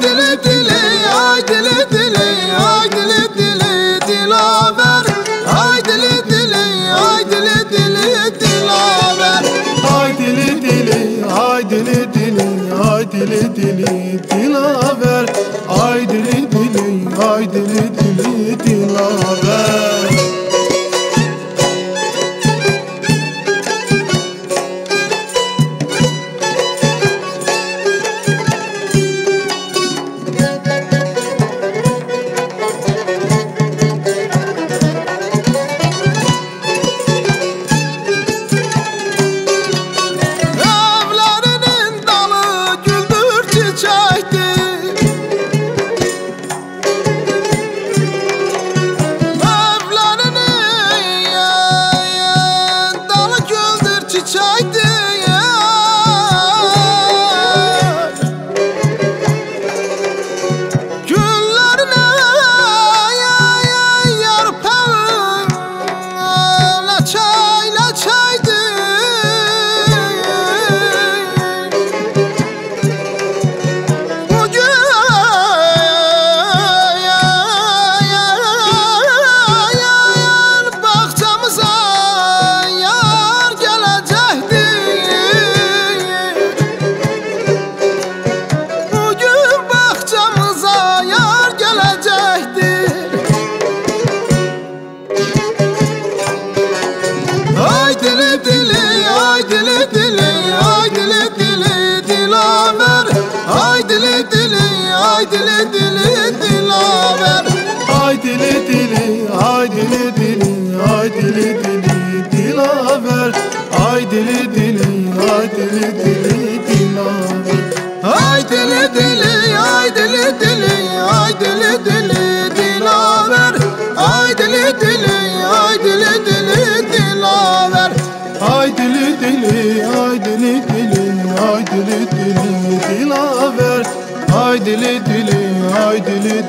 Dilaver, ay dili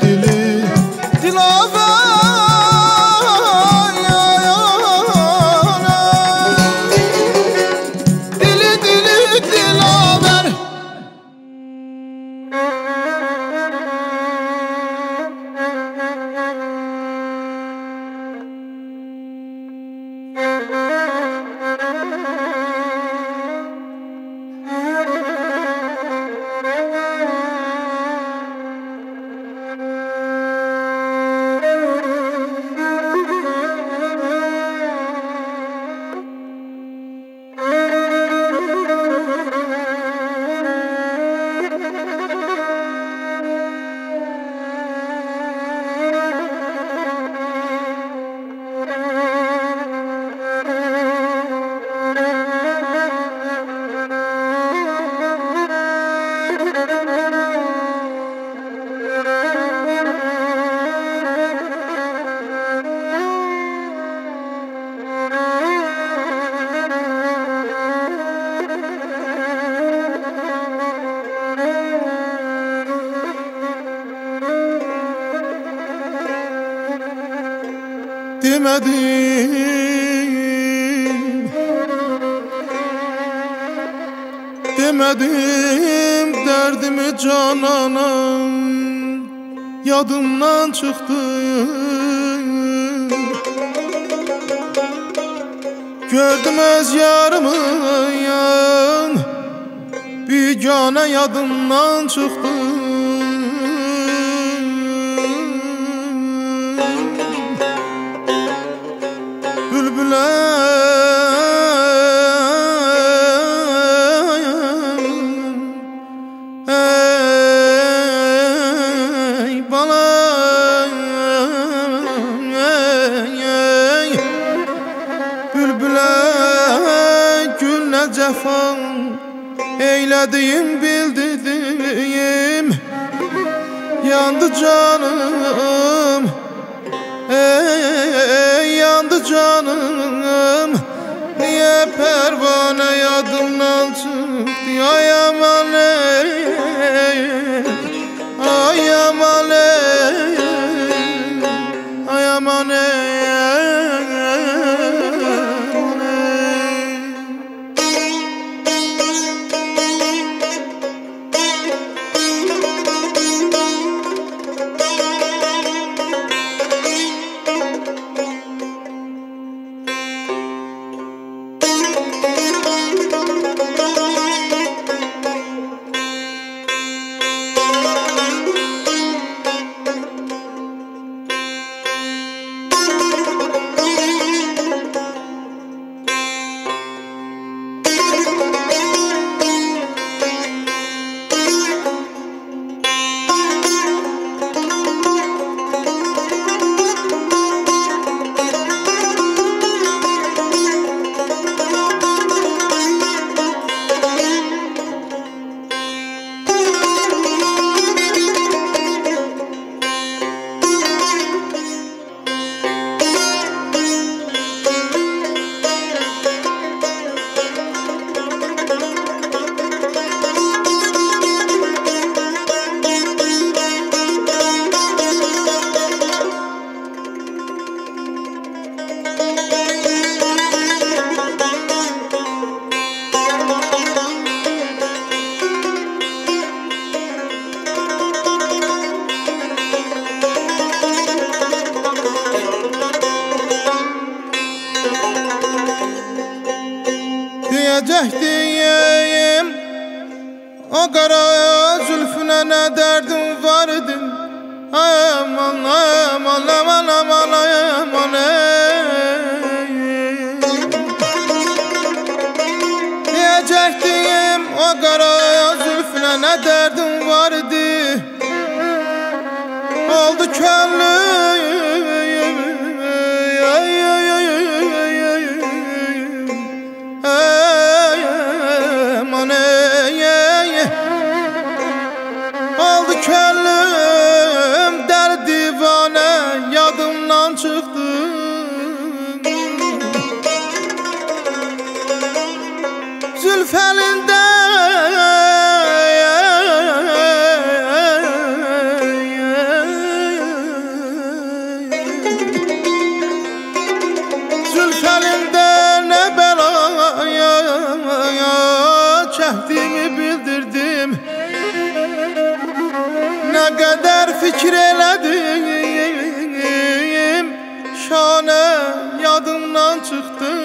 dili dilaver. Demedim derdimi canana, yadımdan çıktı. Gördüm öz yarımı yan, bir gane yadımdan çıktı. Bülbüle eylediğim bildiğim yandı canım, yandı canım. Niye pervane yadımdan çıktı? Ay aman ey, ay aman ey, ay aman ey. O kara zülfüne ne derdim vardı. Aman aman aman aman aman diyecektim. O kara zülfüne ne derdim vardı. Oldu köylüyüm oldu köylüm der divane yadımdan çıktı. Zülf elinde zülf elinde ne belaya çektiğimi bildirdim. Ne kadar fikir eledim, şahane yadımdan çıktı.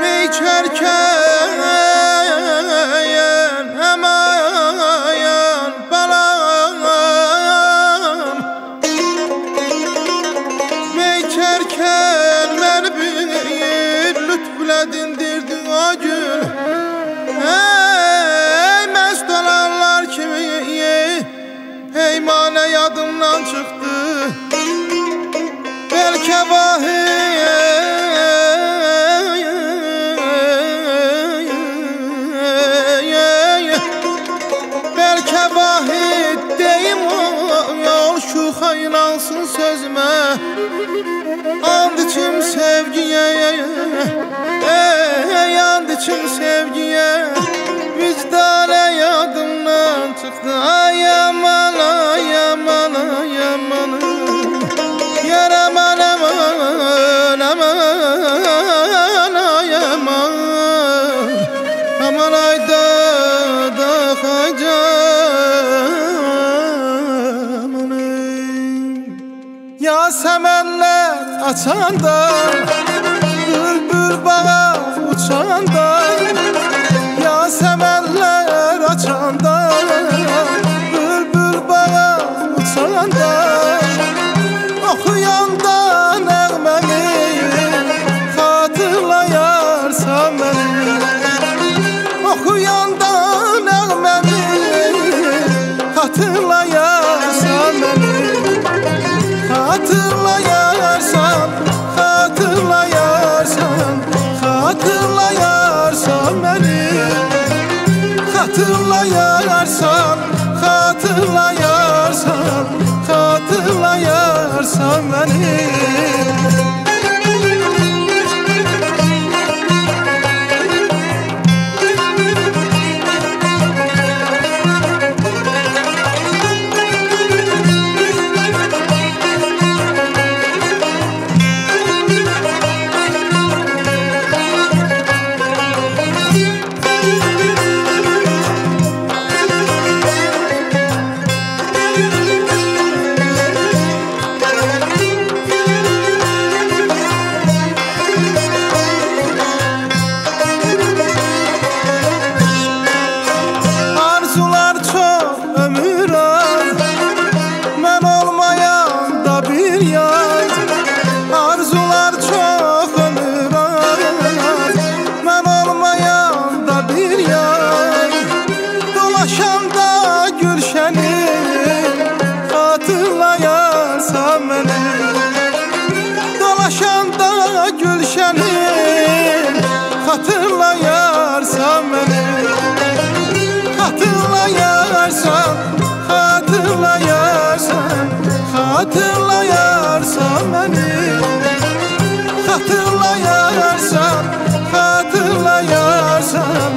Ne içerken hemen balam, ne içerken beni bir lütfle dindirdin o gün. Heymane yadımdan çıktı. Belki vahid, belki vahid deyim ol şu haylansın sözüme. And içim sevgiye, and içim sevgiye. Vicdane yadımdan çıktı. Ay aman ay aman ay aman yar aman aman aman ay aman aman ay da haca aman yasemenler açanda bülbül bağa uçanda semerler açanda bülbül bağa uçanda okuyan da nağmeni hatırlayarsan beni okuyan da nağmeni hatırlayarsan beni hatırlayarsan hatırlayarsan hatırlayarsan beni hatırlayarsan, hatırlayarsan, hatırlayarsan beni. Dolaşanda gülşenim hatırlayarsan beni hatırlayarsan hatırlayarsan hatırlayarsan beni hatırlayarsan hatırlayarsan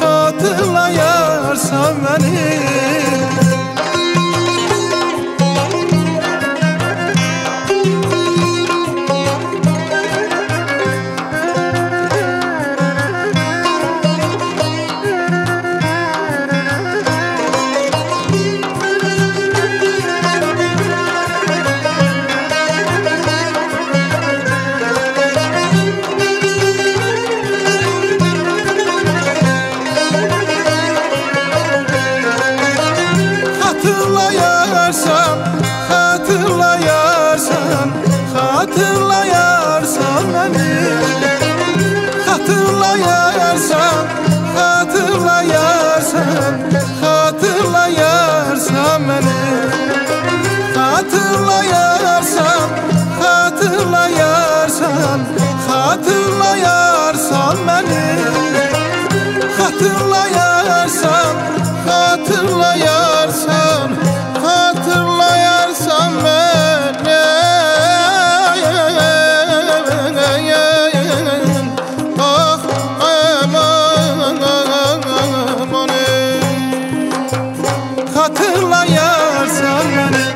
hatırlayarsan beni. yarsan, hatırla yarsan, hatırla yarsan beni. Ah aman aman, hatırla yarsan beni.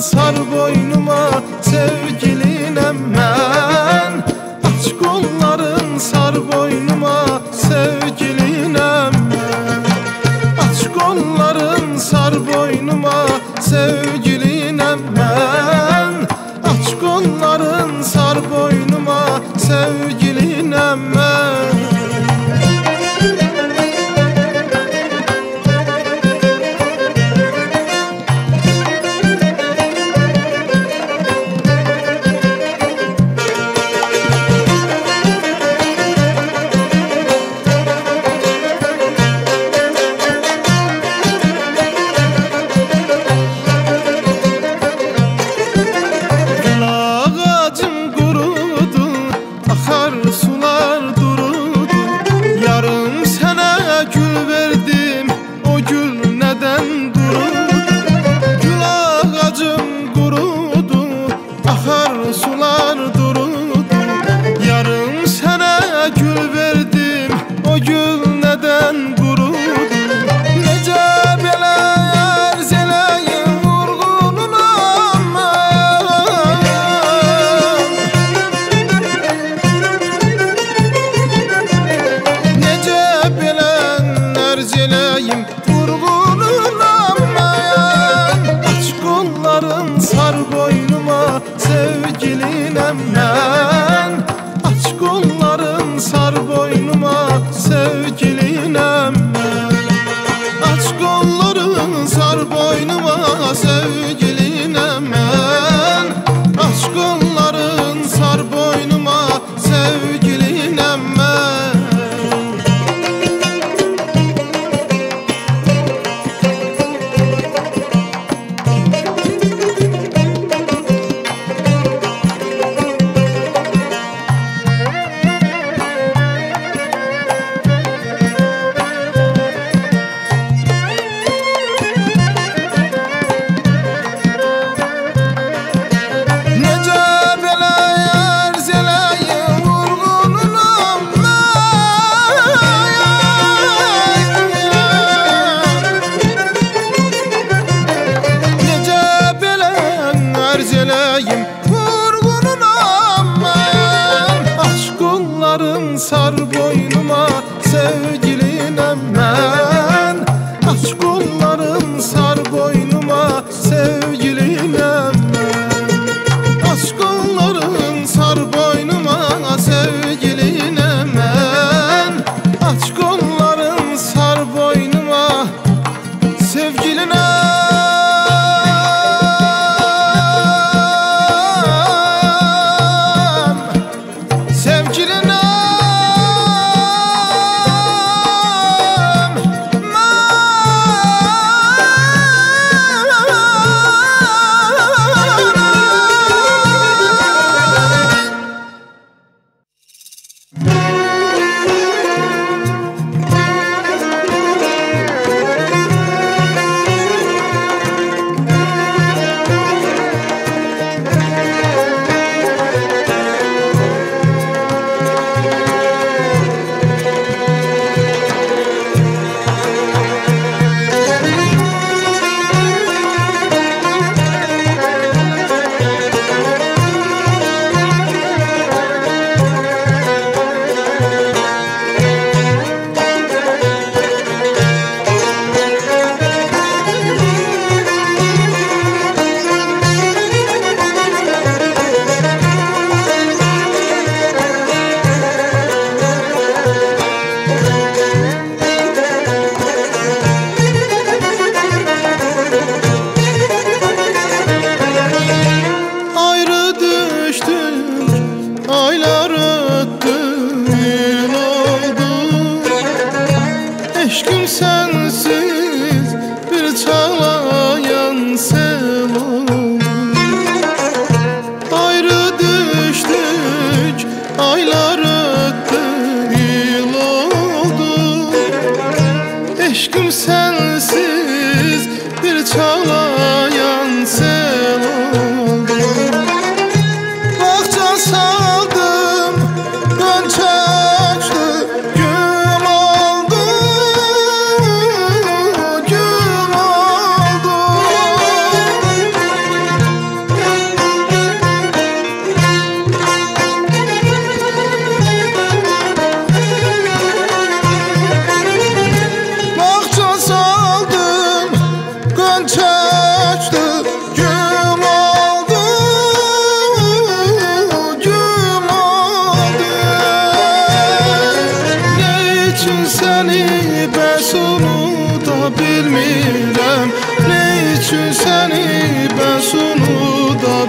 Sar boynuma sevgilinem ben, aç kolların, sar boynuma sevgilinem ben, aç kolların, sar boynuma sevgilinem ben, aç kolların, sar boynuma sevgilinem ben.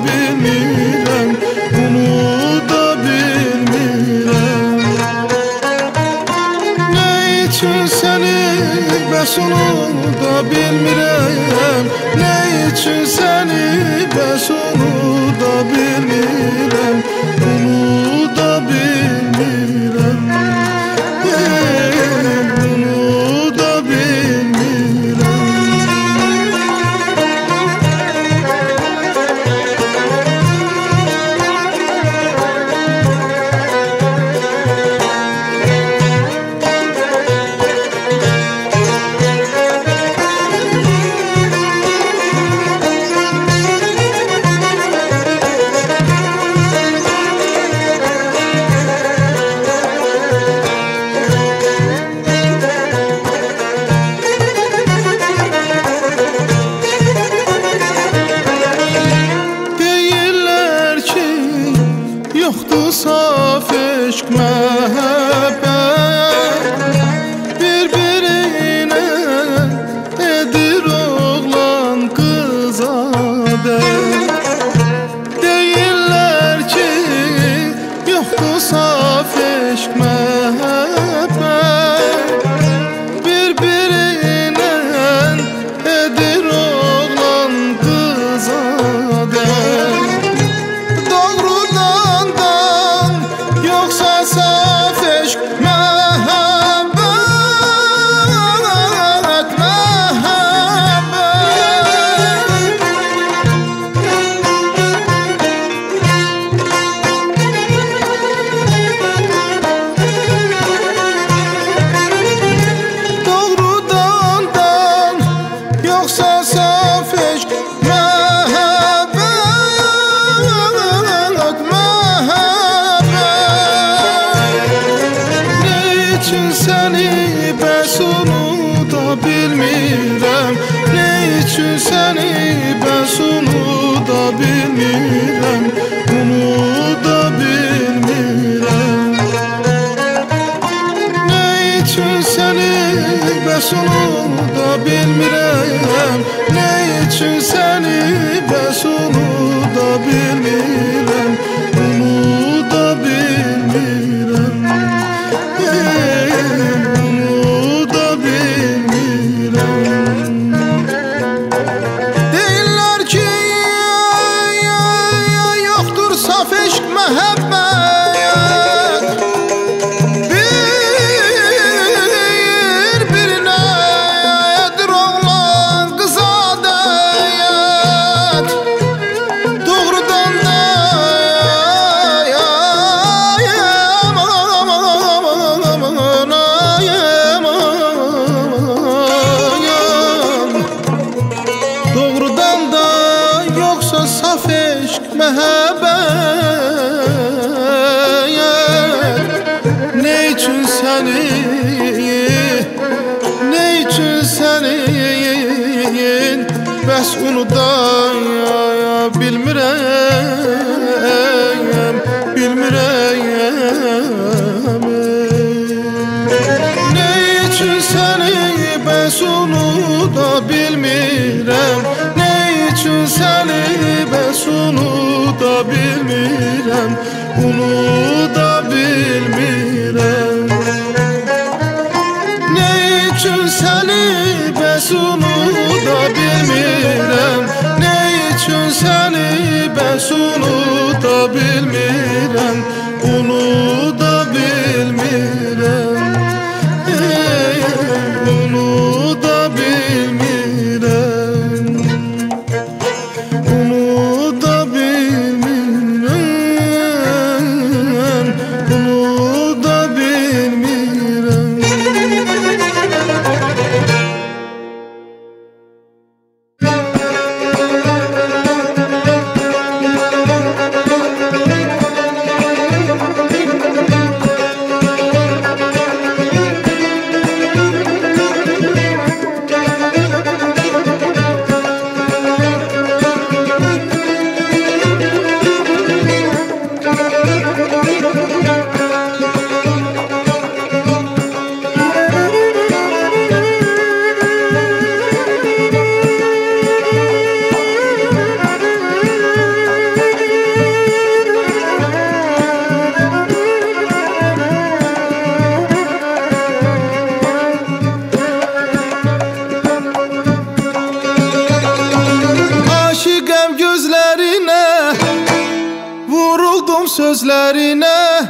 bilmirəm, bunu da bilmirəm. Nə üçün səni bəs onu da bilmirəm, nə üçün səni bəs onu da bilmirəm, bunu da bilmirəm, bunu da bilmirəm. Yoxdur saf eşq məhəbbət, bir-birinə edir oğlan qız adət. Deyirlər ki, yoxdur saf eşq məhəbbət, bir-birinə edir oğlan qız adət. Çünkü seni ben sonu da bilmirəm, bunu da bilmirəm. Ne için seni ben sonu da bilmirəm, ne için seni ben sonu da bilmirəm, bunu da bilmirəm, bunu da bilmirəm. Saf eşq məhəbbət, ne üçün səni, ne üçün səni bəs onu da bilmirəm, bilmirəm. Ne üçün səni bəs onu da bilmirəm, ne üçün səni bəs onu da bilmirəm, bunu da bilmirəm. Ne üçün səni bəs onu da bilmirəm, ne üçün səni bəs onu da bilmirəm, bunu da bilmirəm. gözlerine, vuruldum sözlerine.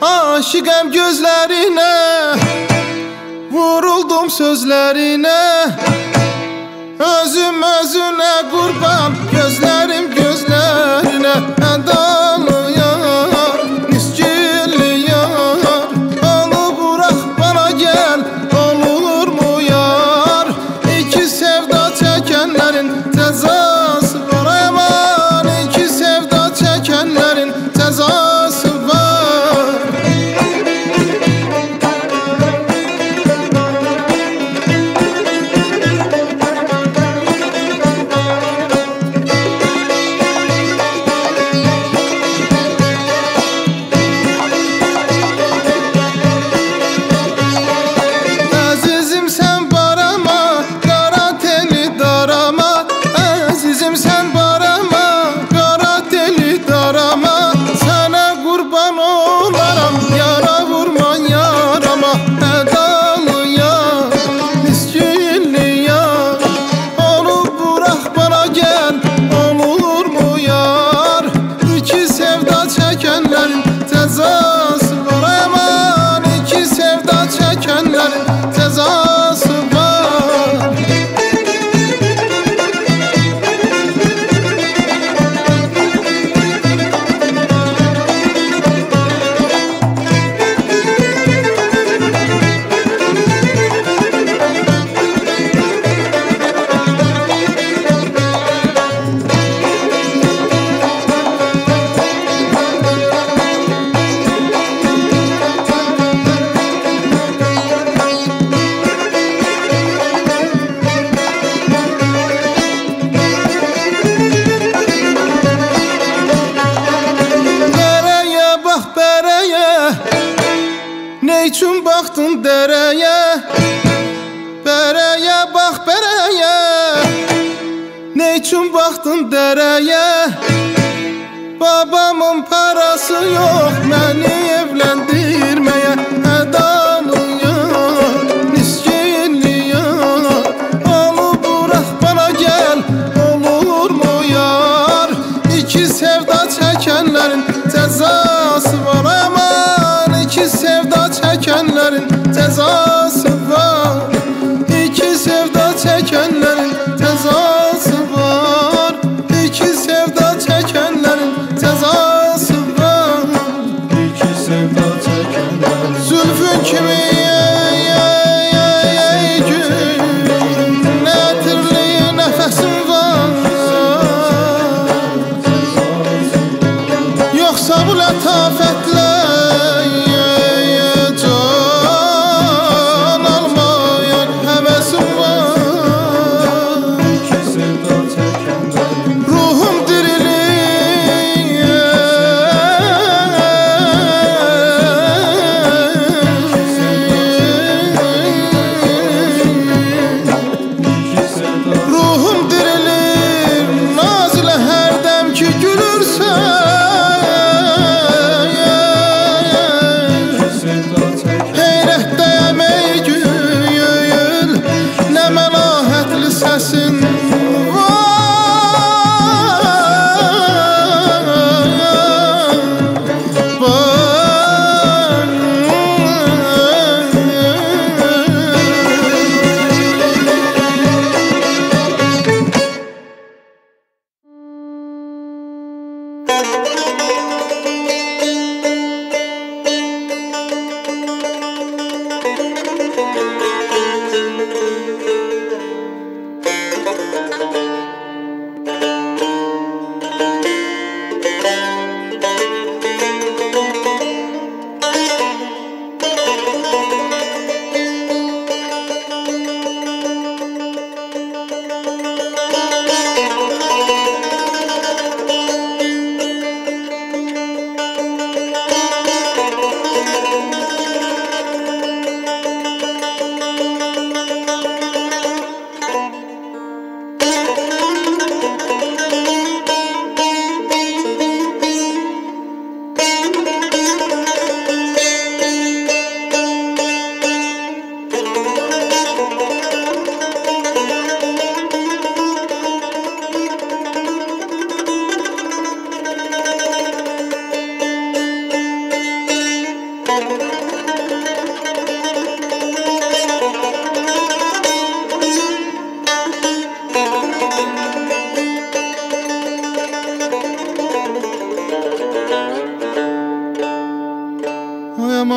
Aşıkım gözlerine, vuruldum sözlerine. Özüm özüne kurban, gözlerim gözlerine. Edalı yar, miskinli yar, onu bırak bana gel, olur mu yar? İki sevda çekenlerin cezası var aman, iki sevda çekenlerin cezası var. Cezası var aman, iki sevda çekenlerin cezası var. Neyçün baktın dereye, bereye bak bereye. Neyçün baktın dereye, babamın parası yok beni evlendirmeye. Edalı yar, miskinli yar, onu bırak bana gel, olur mu yar? İki sevda çekenlerin cezası var aman, İki sevda çekenlerin cezası var. İki sevda çekenlerin cezası var. İki sevda çekenlerin cezası var. İki sevda çekenlerin zülfün kimi? Gülürsen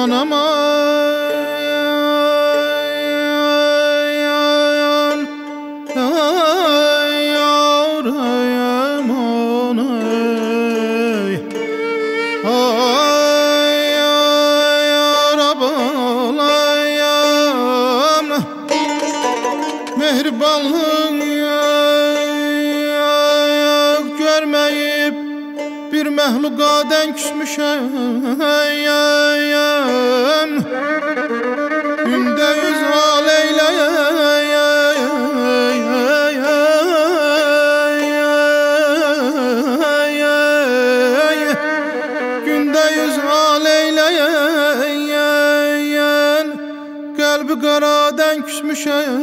aman aman ay aman ay ay arabalayam mehribanlığın yok görmeyip bir mehluka denk düşmüşem ümde yüz hal eyleyem günde yüz hal eyleyem kalbi karadan küsmüşem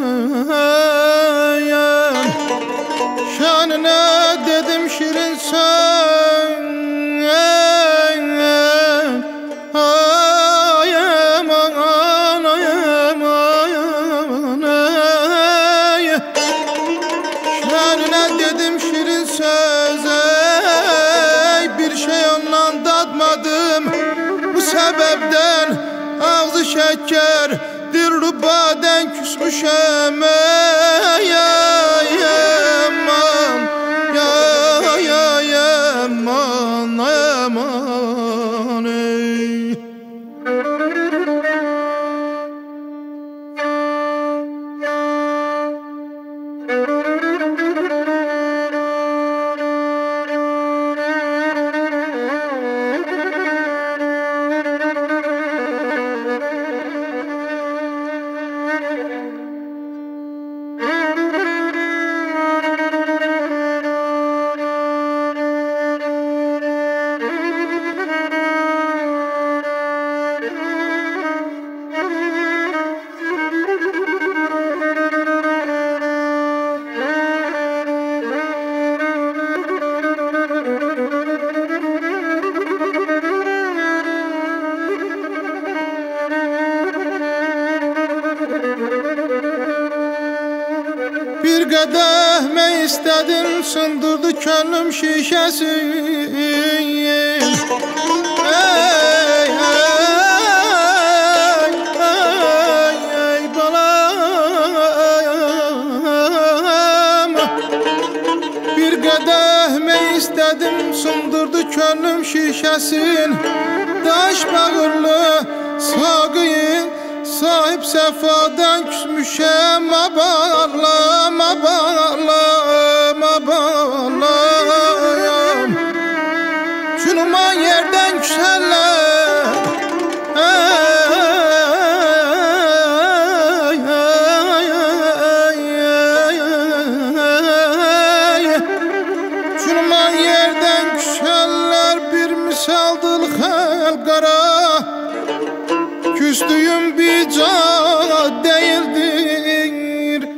şanına dedim şirin sen şeker dir rubadan küsmüşem aman aman aman ey kadeh mi istedim sındırdı könlüm şişesi ey ey balam bir kadeh mi istedim sındırdı könlüm şişesin taş bağırlı sağıyın sahip sefadan küsmüşem abarlam abarlam abarlam şunuman yerden küseller ay ay şunuman yerden küseller bir misaldır halkara küstüğüm bir can değildir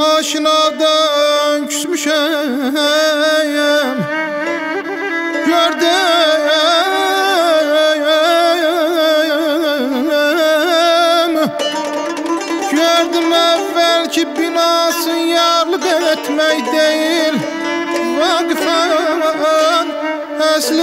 aşinadan küsmüşem gördüm evvelki binası yarlık etmek değil vakıfın aslı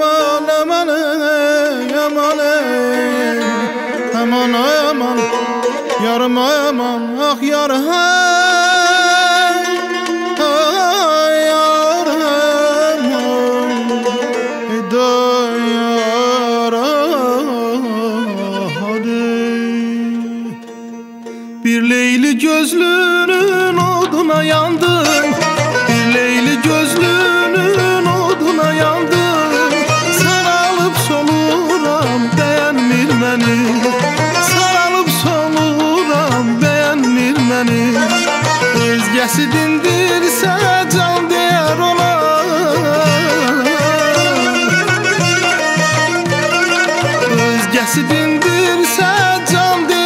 aman aman yar aman aman aman aman yarım aman ah yar bir leyli gözlünün oduna yandım bir leyli gözlünün oduna yandım sarılıp soluram beğenmir beni sarılıp soluram beğenmir beni özgesi dindirse can değer ona özgesi dindirse can değer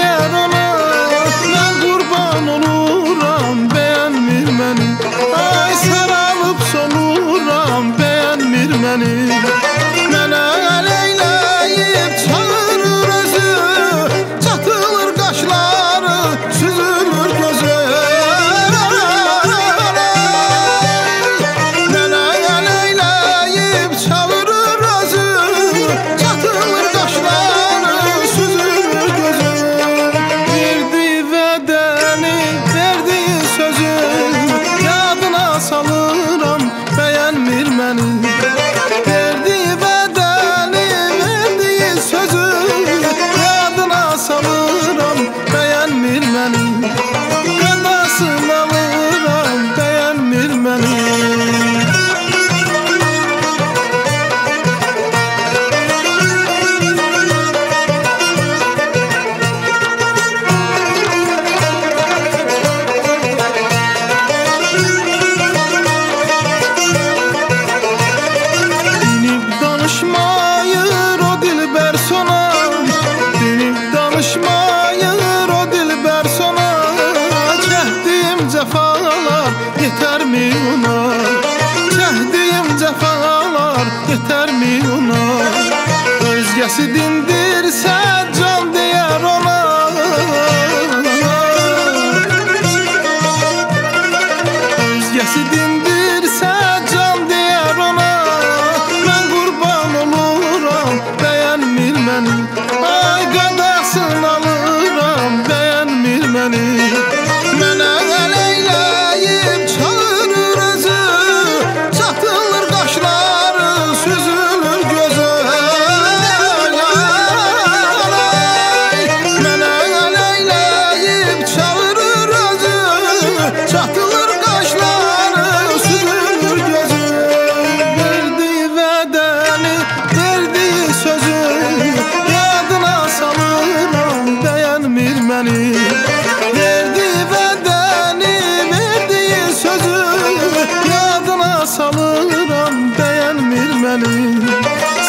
boyuna. Özgesi dindirse can diyer ona. Özgesi dindirse can diyer ona. Ben kurban oluram, beğenmir məni. Ay qadasın alıram, beğenmir məni. Mənə əl eyləyib çağırır özü, çatılır qaşları, süzülür gözü. Mənə əl eyləyib çağırır özü, çatılır qaşları, süzülür gözü. Verdiyi vədəni, verdiyi sözü yadına salıram, bəyənmir məni.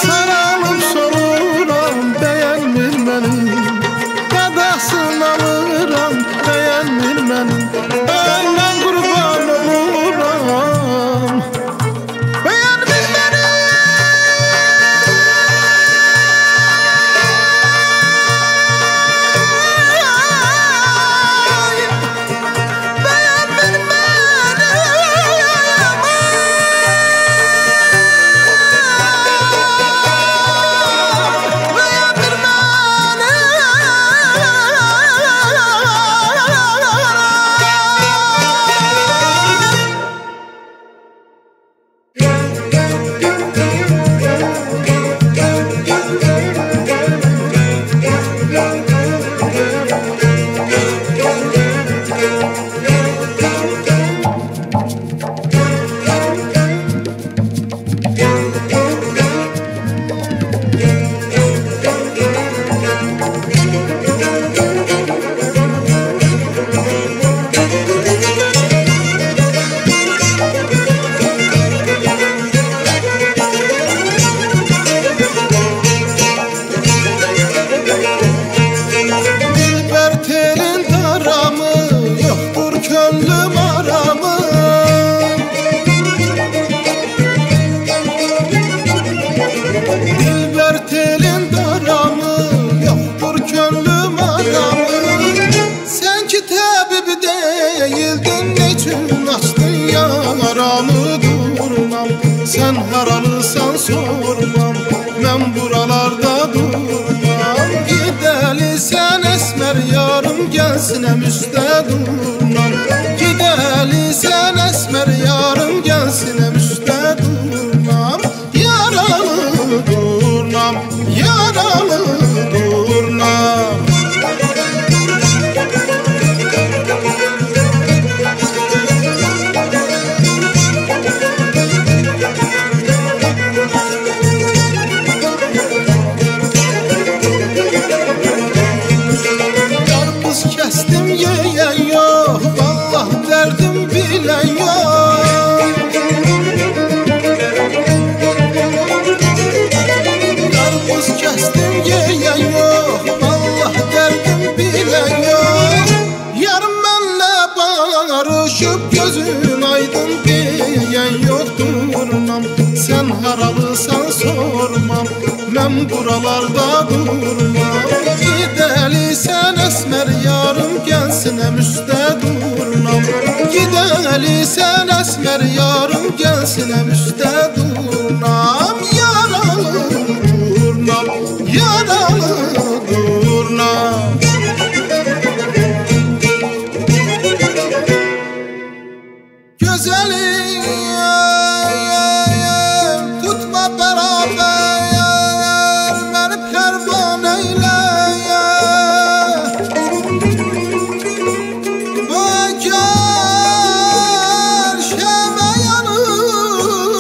Saralım soruram, beğenmir məni. Qadasın alıram, beğenmir məni. Öndən qurban oluram, beğenmir məni. Beğenmir məni. Sən haralısan sormam, mən buralarda durmam. Gidəlisən əsmər yarım, gəl sinəm üstə durmam. Gidəlisən əsmər yarım, gəl sinəm üstə durmam. Yaralı durmam, yaralı durmam. Gözün aydın deyən yoxdurnam. Sən haralısan sormam, mən buralarda durmam. Gidəlisən əsmər yarım, gəl sinəm üstə durnam. Gidəlisən əsmər yarım, gəl sinəm üstə durnam. Yaralı durnam, yaralı durnam. Güzelim, tutma beraber beni pervan eyle. Bakar şeme yanır,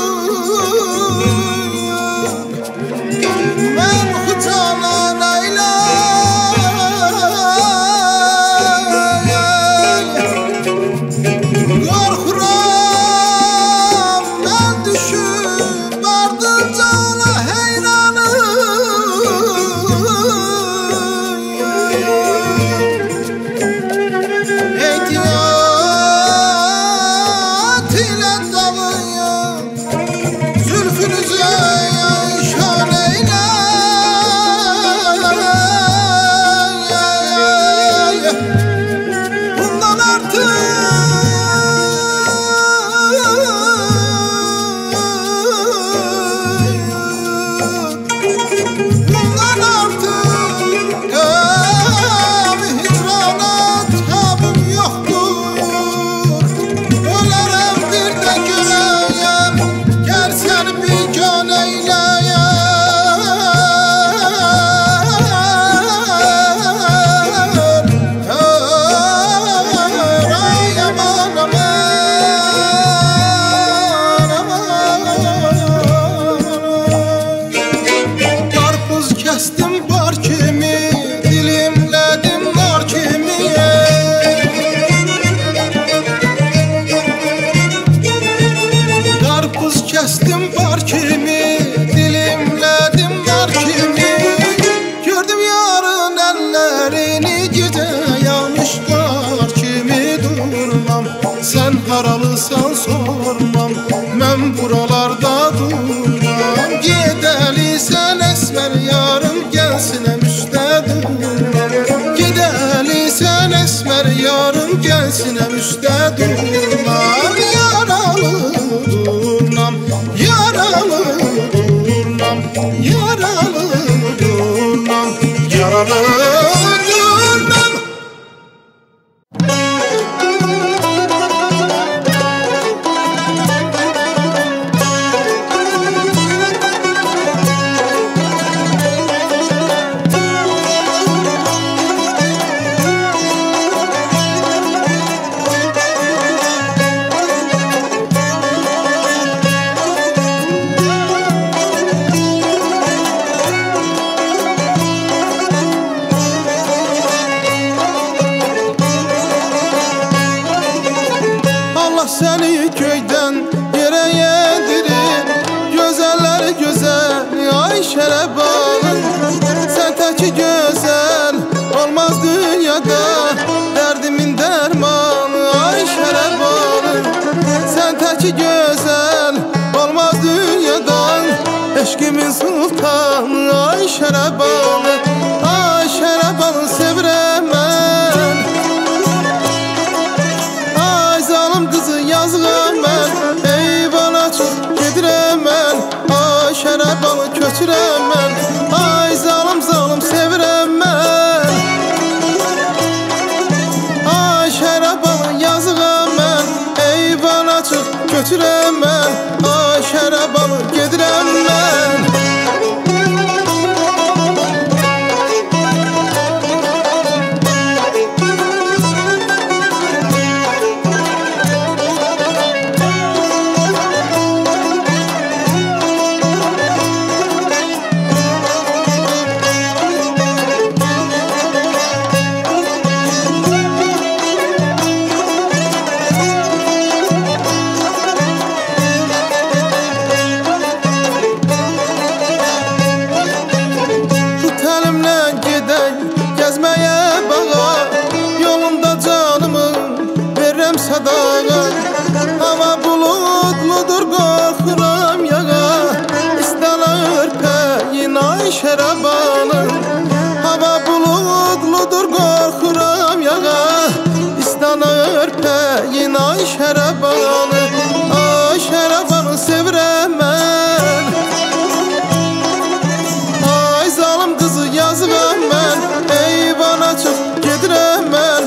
üstte durmam, yaralı durnam, yaralı durnam, yaralı durnam, yaralı durnam. Seni köyden yere yedirir, gözeller güzel Ayşe'ye bağlı. Sen teki güzel olmaz dünyada, derdimin dermanı Ayşe'ye bağlı. Sen teki güzel olmaz dünyada, eşkimin sultanı Ayşe'ye bağlı. Ayşe'ye bağlı sevirem ben, Ayşe'ye bağlı köçürəm mən. Ay zalım zalım sevirəm mən, Ayşe'ye bağlı yazıqam mən. Eyvan açıq köçürəm mən, Ayşe'ye bağlı gedirəm mən. Hava bulutludur, korkuram yağa, İstanır peyin Ayşe'ye bağlı. Hava bulutludur, korkuram yağa, İstanır peyin Ayşe'ye bağlı. Ayşe'ye bağlı sevirəm mən, ay zalım kızı yazıqam mən. Eyvana çıx gedirəm mən,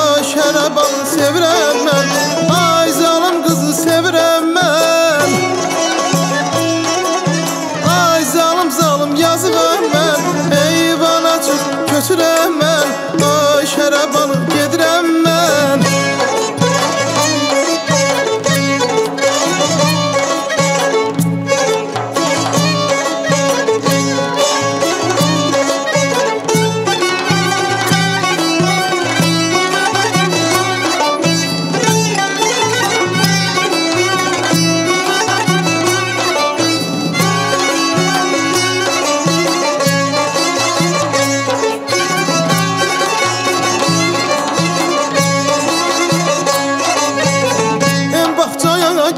Ayşe'ye bağlı sevirəm mən. Ay zalım kızı sevirəm mən, ay zalım zalım yazıqam mən. Eyvana çıx köçürəm mən, Ayşe'ye bağlı gedirəm mən.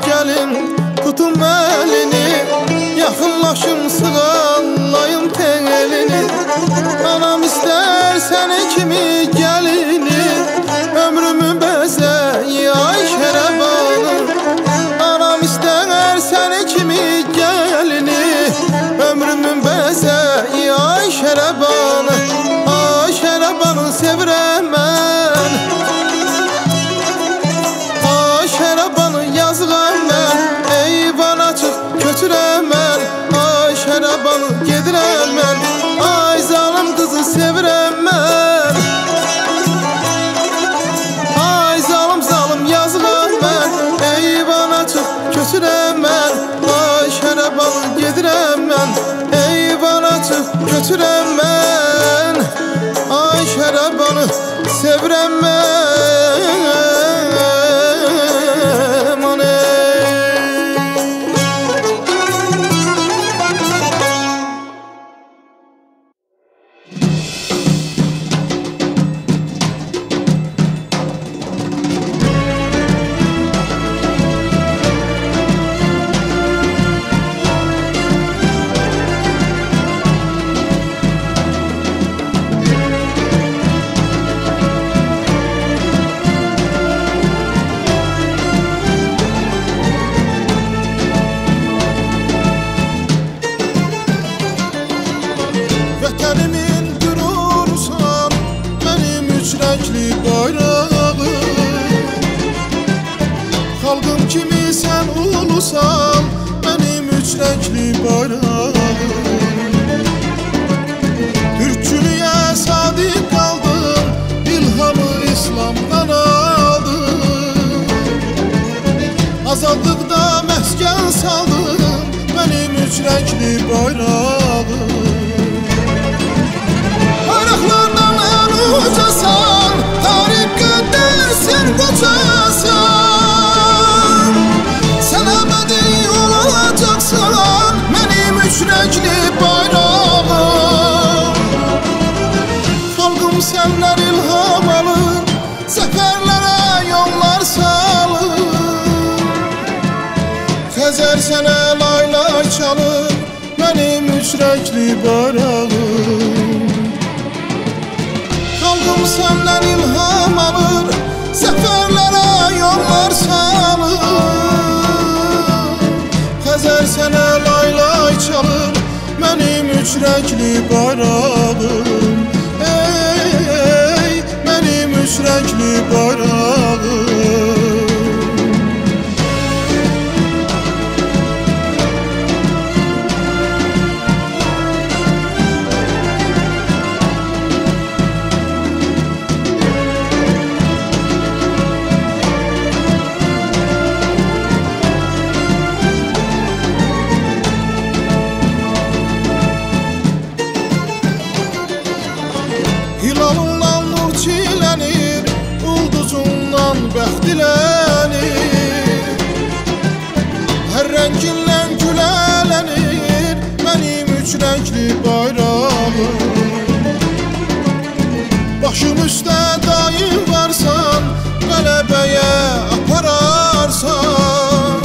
Gelin tutum elini, yakınlaşım sığallayım ten elini. Anam ister seni kimi gelini, ömrümü bezey Ayşe'ye bağlı. Anam ister seni kimi gelini, ömrümü bezey Ayşe'ye bağlı. Ayşe'ye bağlı sevirəm mən, Ayşe'ye bağlı gedirəm mən. Ay zalım kızı sevirəm mən, ay zalım zalım yazıqam mən. Eyvana çıx köçürəm mən, Ayşe'ye bağlı gedirəm mən. Eyvana çıx köçürəm mən, Ayşe'ye bağlı sevirəm mən. olsam benim üç renkli bayrağım. Türkçülüğe sadık kaldım, ilhamı İslam'dan aldım. Azadlıkta mesken saldım, benim üç renkli bayrağım. Bayraklardan en ucasan, tarih göndersin kocasan. Renkli bayrağım, halkım senden ilham alır, seferlere yollar salır. Tezer sene layla çalır, benim üç renkli bayrağım. Halkım senden ilham alır, seferlere yollar salır. Tezer sene laylay çalır, benim üç renkli bayrağım. Ey benim üç renkli bayrağım. Hilalından nur çilenir, ulduzundan bəxt dilənir. Hər rənginlə gülələnir, mənim üç rəngli bayrağım. Başım üstə daim varsan, qələbəyə apararsan.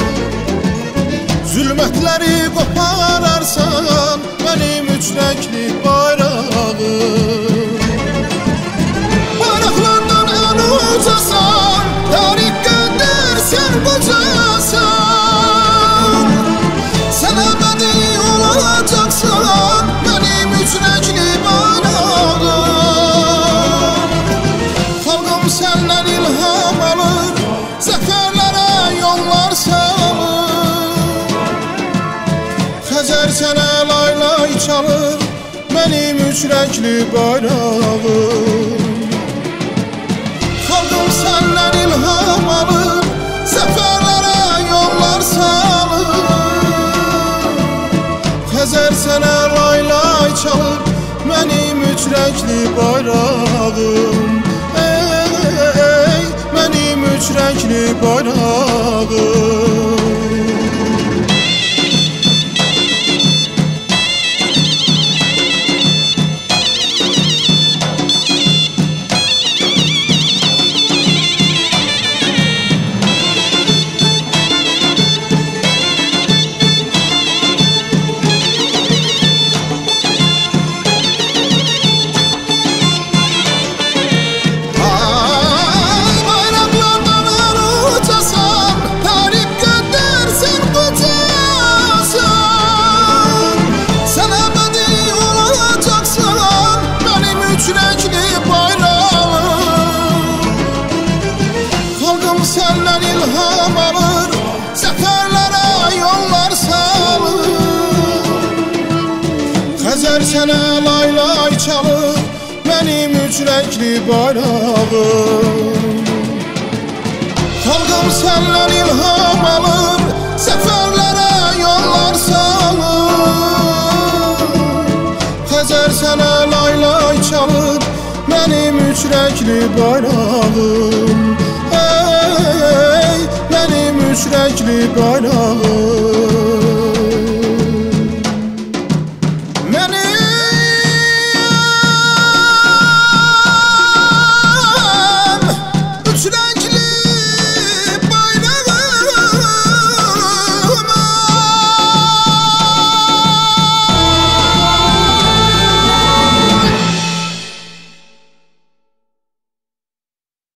Zülmətləri qopararsan, mənim üç rəngli bayrağım. Ucasan, tarih göndersen kocasan. Sen ebedi olacaksın, benim üç renkli bayrağım. Halkım senden ilham alır, zaferlere yollar salır. Xəzər sənə laylay çalır, benim üç renkli bayrağım. Senden ilham alır, seferlere yollar salır. Xəzər sənə laylay çalır, mənim üç rəngli bayrağım. Ey mənim üç rəngli bayrağım. Senden ilham alır, seferlere yollar salır. Xəzər sənə laylay çalır, benim üç renkli bayrağım. Halkım senden ilham alır, seferlere yollar salır. Xəzər sənə laylay çalır, benim üç renkli bayrağım. Benim üç renkli bayrağım.